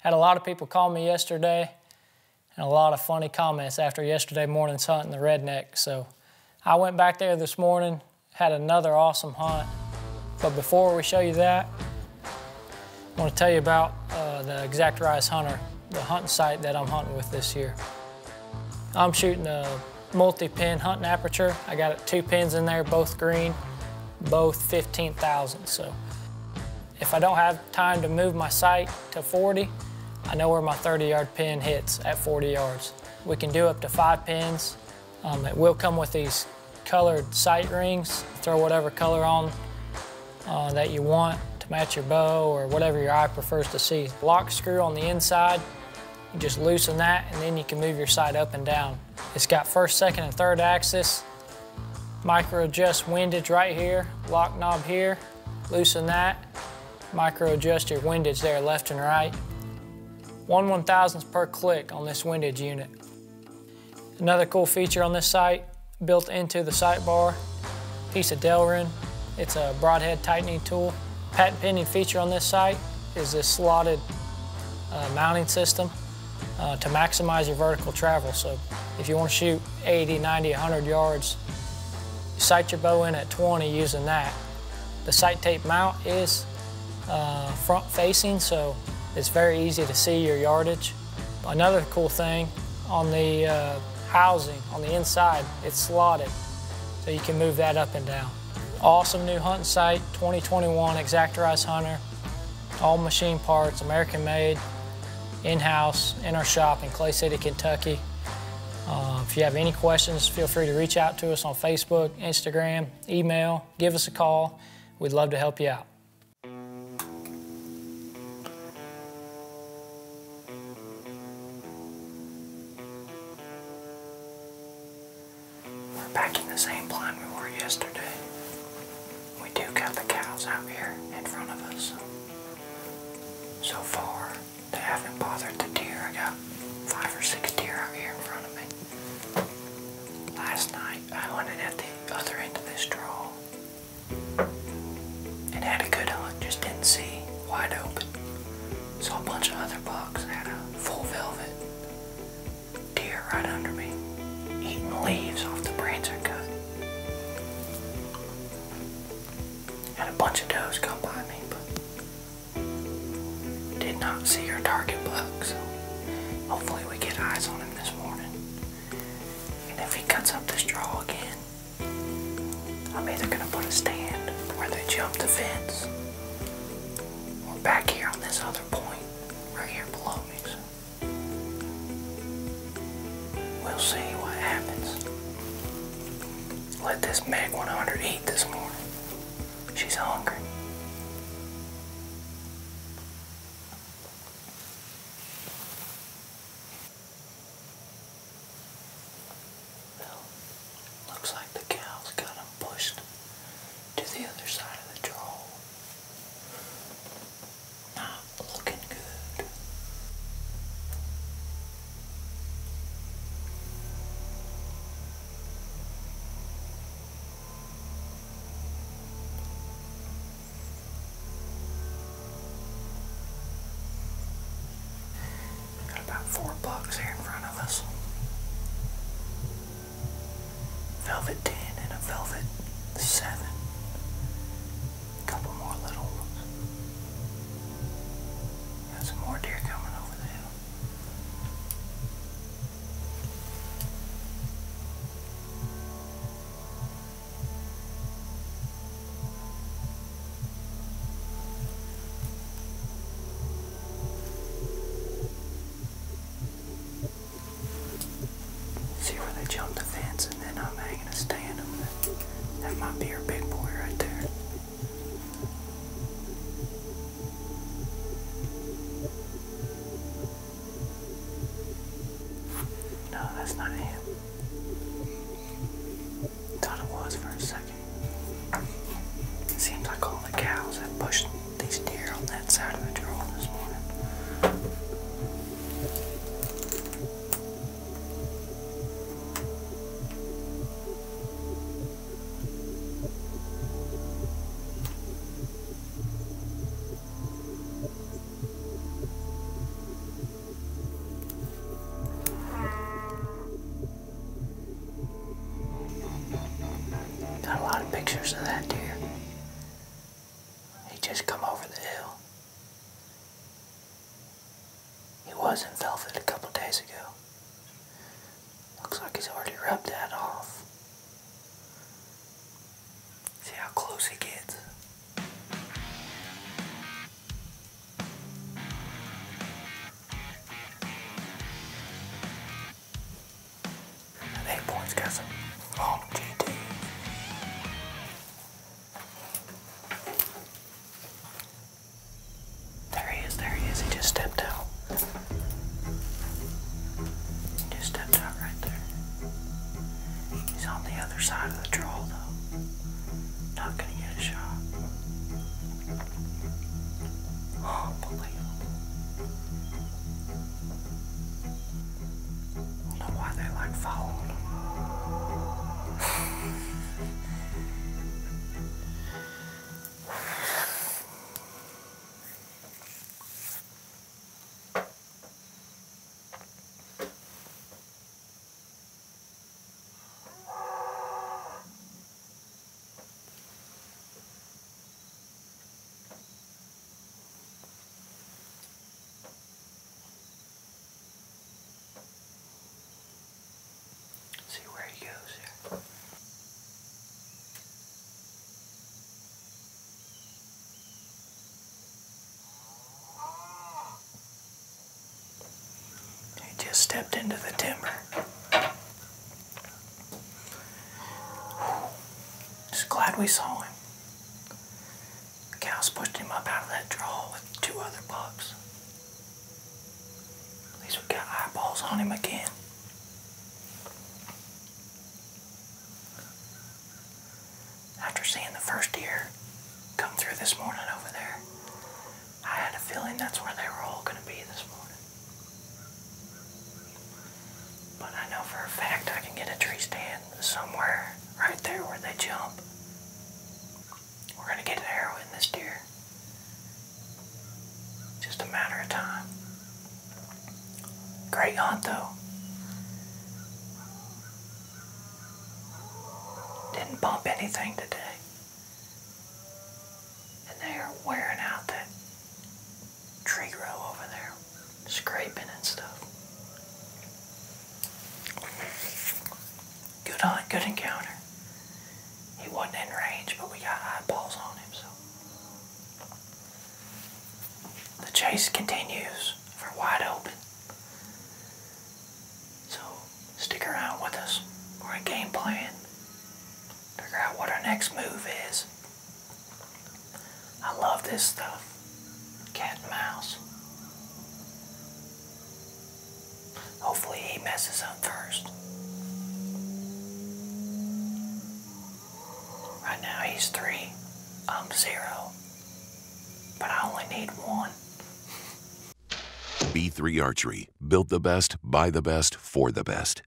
Had a lot of people call me yesterday and a lot of funny comments after yesterday morning's hunt in the redneck. So I went back there this morning, had another awesome hunt. But before we show you that, I want to tell you about the Exact Rize Hunter, the hunting site that I'm hunting with this year. I'm shooting a multi-pin hunting aperture. I got two pins in there, both green, both 15,000. So if I don't have time to move my sight to 40, I know where my 30-yard pin hits at 40 yards. We can do up to 5 pins. It will come with these colored sight rings. Throw whatever color on that you want to match your bow or whatever your eye prefers to see. Lock screw on the inside. You just loosen that and then you can move your sight up and down. It's got first, second, and third axis. Micro adjust windage right here. Lock knob here. Loosen that. Micro adjust your windage there, left and right. 1/1000th per click on this windage unit. Another cool feature on this sight, built into the sight bar, piece of Delrin. It's a broadhead tightening tool. Patent pending feature on this sight is this slotted mounting system to maximize your vertical travel. So if you want to shoot 80, 90, 100 yards, sight your bow in at 20 using that. The sight tape mount is front facing, so it's very easy to see your yardage. Another cool thing, on the housing, on the inside, it's slotted, so you can move that up and down. Awesome new hunting site, 2021 Exact Rize Hunter. All machine parts, American made, in-house, in our shop in Clay City, Kentucky. If you have any questions, feel free to reach out to us on Facebook, Instagram, email, give us a call. We'd love to help you out. Back in the same blind we were yesterday. We do got the cows out here in front of us. So far, they haven't bothered the deer. I got 5 or 6 deer out here in front of me. Last night, I hunted at the other end of this draw and had a good hunt, just didn't see wide open. Saw a bunch of other bucks, had a full velvet deer right under me, eating leaves off the branch I cut. Had a bunch of does come by me, but did not see our target buck, so hopefully we get eyes on him this morning. And if he cuts up this draw again, I'm either gonna put a stand where they jump the fence, or back here on this other point, right here below me, so we'll see what happens. Let this Meg 100 eat this morning. She's hungry. Well, looks like the cows got them pushed to the other side of the draw. Not looking good. About 4 bucks here in front of us. Velvet 10 and a velvet 7. Couple more little ones. Got some more deer coming over the hill. Jump the fence and then I'm hanging a stand on it. That might be your big boy right there. No, that's not him. Thought it was for a second. It seems like all the cows have pushed these deer on that side of the draw this morning. was in velvet a couple days ago. Looks like he's already rubbed that off. See how close he gets. That 8 point's got some long GT. There he is, he just stepped out. He just stepped out right there. He's on the other side of the draw though. Not gonna get a shot. Oh, unbelievable. I don't know why they like following him. He goes here. He just stepped into the timber. Just glad we saw him. The cows pushed him up out of that draw with 2 other bucks. At least we got eyeballs on him again. Seeing the first deer come through this morning over there, I had a feeling that's where they were all going to be this morning. But I know for a fact I can get a tree stand somewhere right there where they jump. We're going to get an arrow in this deer. Just a matter of time. Great hunt though. Didn't bump anything today. They are wearing out that tree row over there, scraping and stuff. Good hunt, good encounter. He wasn't in range, but we got eyeballs on him, so. The chase continues for Wide Open. So stick around with us. We're in game plan. Figure out what our next move is. I love this stuff. Cat and mouse. Hopefully he messes up first. Right now he's 3. I'm 0. But I only need 1. B3 Archery. Built the best, buy the best, for the best.